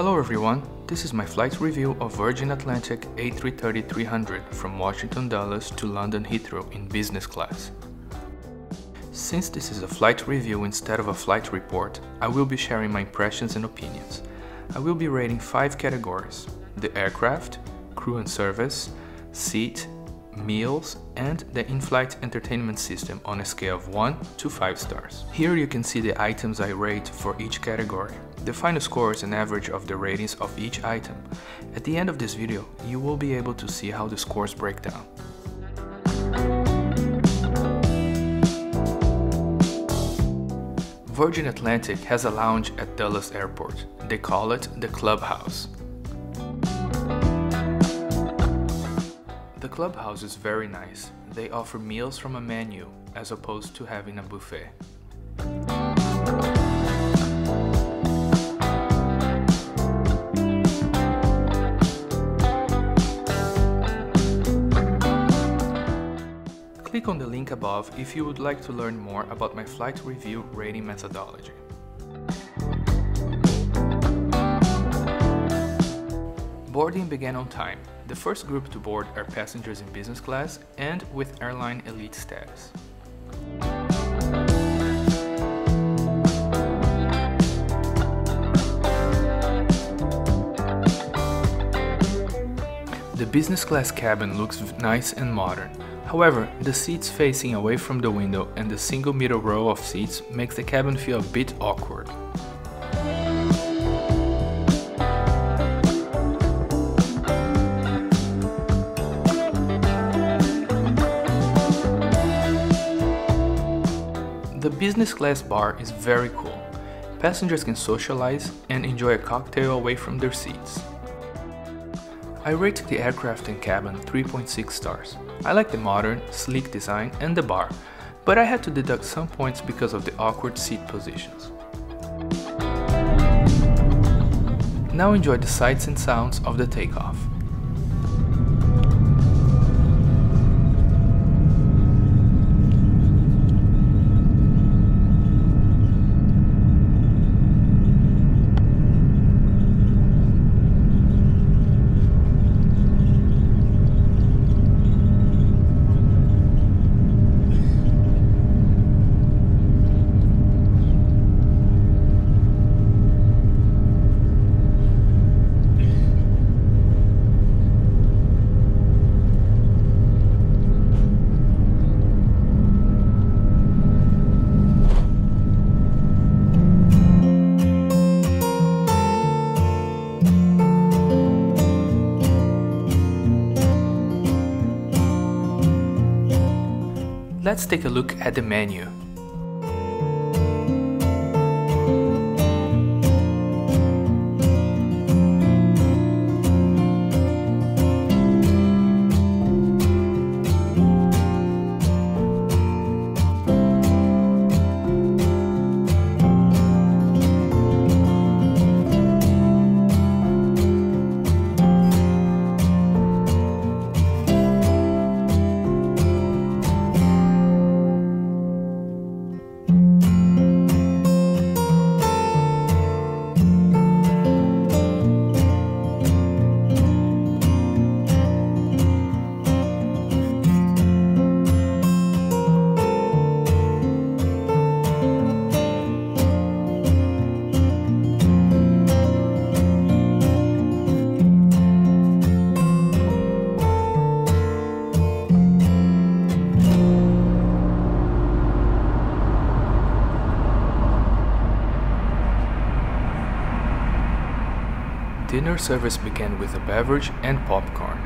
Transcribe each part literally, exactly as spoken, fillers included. Hello everyone, this is my flight review of Virgin Atlantic A three thirty dash three hundred from Washington Dulles to London Heathrow in business class. Since this is a flight review instead of a flight report, I will be sharing my impressions and opinions. I will be rating five categories: the aircraft, crew and service, seat, meals, and the in-flight entertainment system on a scale of one to five stars. Here you can see the items I rate for each category. The final score is an average of the ratings of each item. At the end of this video, you will be able to see how the scores break down. Virgin Atlantic has a lounge at Dulles Airport. They call it the Clubhouse. The Clubhouse is very nice. They offer meals from a menu, as opposed to having a buffet. Click on the link above if you would like to learn more about my flight review rating methodology. Boarding began on time. The first group to board are passengers in business class and with airline elite status. The business class cabin looks nice and modern. However, the seats facing away from the window and the single middle row of seats makes the cabin feel a bit awkward. The business class bar is very cool. Passengers can socialize and enjoy a cocktail away from their seats. I rate the aircraft and cabin three point six stars. I like the modern, sleek design and the bar, but I had to deduct some points because of the awkward seat positions. Now enjoy the sights and sounds of the takeoff. Let's take a look at the menu. Dinner service began with a beverage and popcorn.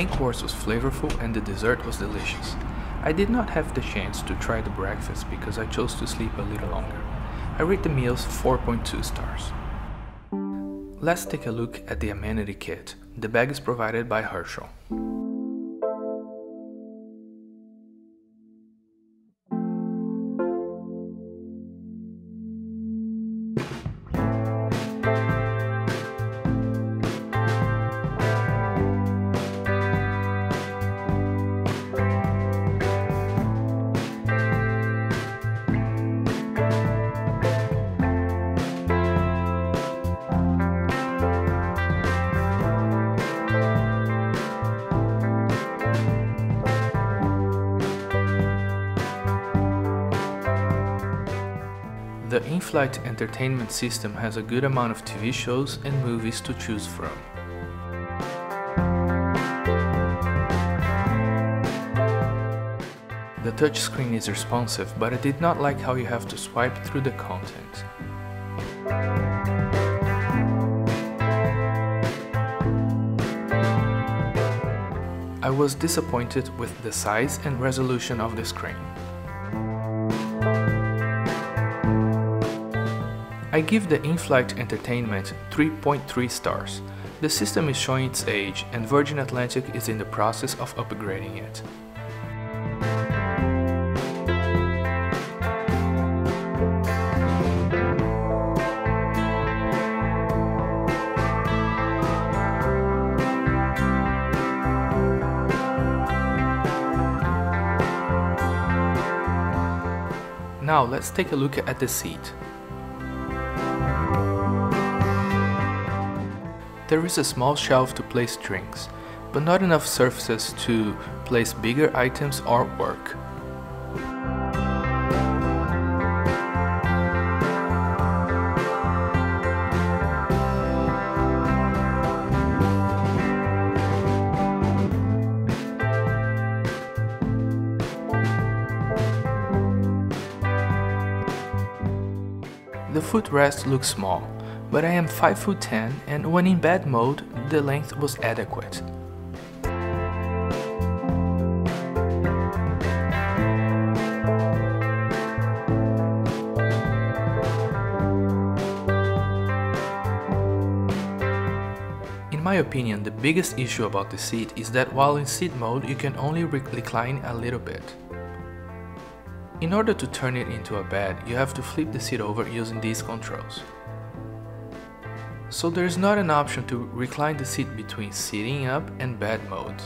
main course was flavorful and the dessert was delicious. I did not have the chance to try the breakfast because I chose to sleep a little longer. I rate the meals four point two stars. Let's take a look at the amenity kit. The bag is provided by Herschel. The in-flight entertainment system has a good amount of T V shows and movies to choose from. The touchscreen is responsive, but I did not like how you have to swipe through the content. I was disappointed with the size and resolution of the screen. I give the in-flight entertainment three point three stars. The system is showing its age and Virgin Atlantic is in the process of upgrading it. Now let's take a look at the seat. There is a small shelf to place drinks, but not enough surfaces to place bigger items or work. The footrest looks small, but I am five foot ten and when in bed mode, the length was adequate. In my opinion, the biggest issue about the seat is that while in seat mode, you can only recline a little bit. In order to turn it into a bed, you have to flip the seat over using these controls. So there is not an option to recline the seat between sitting up and bed modes.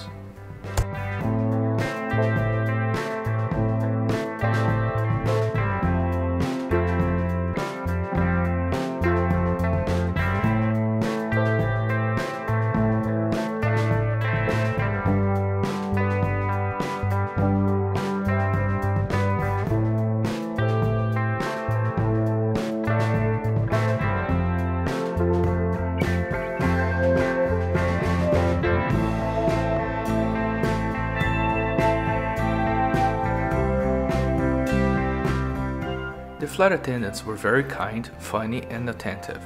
The flight attendants were very kind, funny and attentive.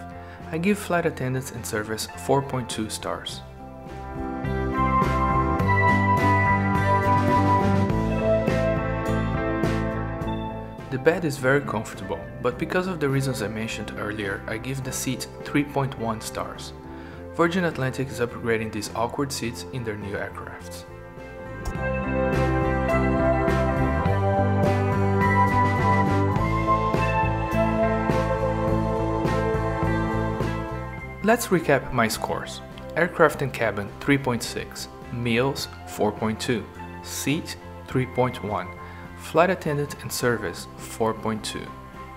I give flight attendants and service four point two stars. The bed is very comfortable, but because of the reasons I mentioned earlier, I give the seat three point one stars. Virgin Atlantic is upgrading these awkward seats in their new aircrafts. Let's recap my scores. Aircraft and cabin three point six, meals four point two, seat three point one, flight attendant and service four point two,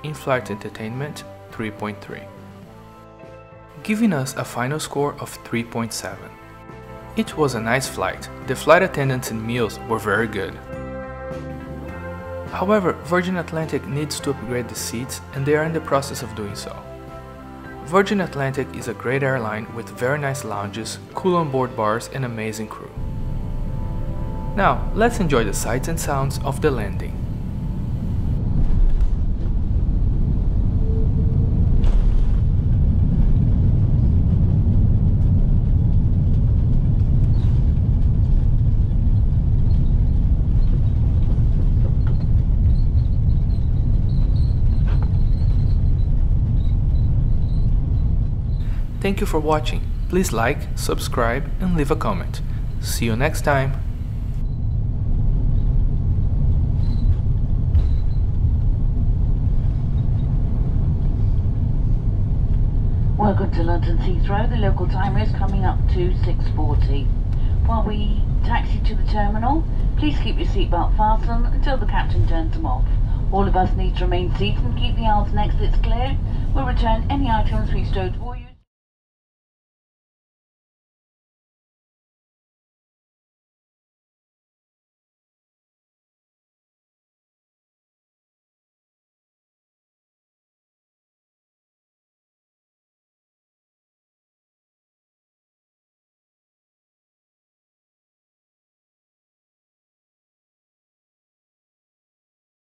in-flight entertainment three point three. Giving us a final score of three point seven. It was a nice flight, the flight attendants and meals were very good. However, Virgin Atlantic needs to upgrade the seats and they are in the process of doing so. Virgin Atlantic is a great airline with very nice lounges, cool onboard bars and amazing crew. Now, let's enjoy the sights and sounds of the landing. Thank you for watching. Please like, subscribe and leave a comment. See you next time. Welcome to London Heathrow. The local time is coming up to six forty. While we taxi to the terminal, please keep your seatbelt fastened until the captain turns them off. All of us need to remain seated and keep the aisles and exits clear. We'll return any items we stowed.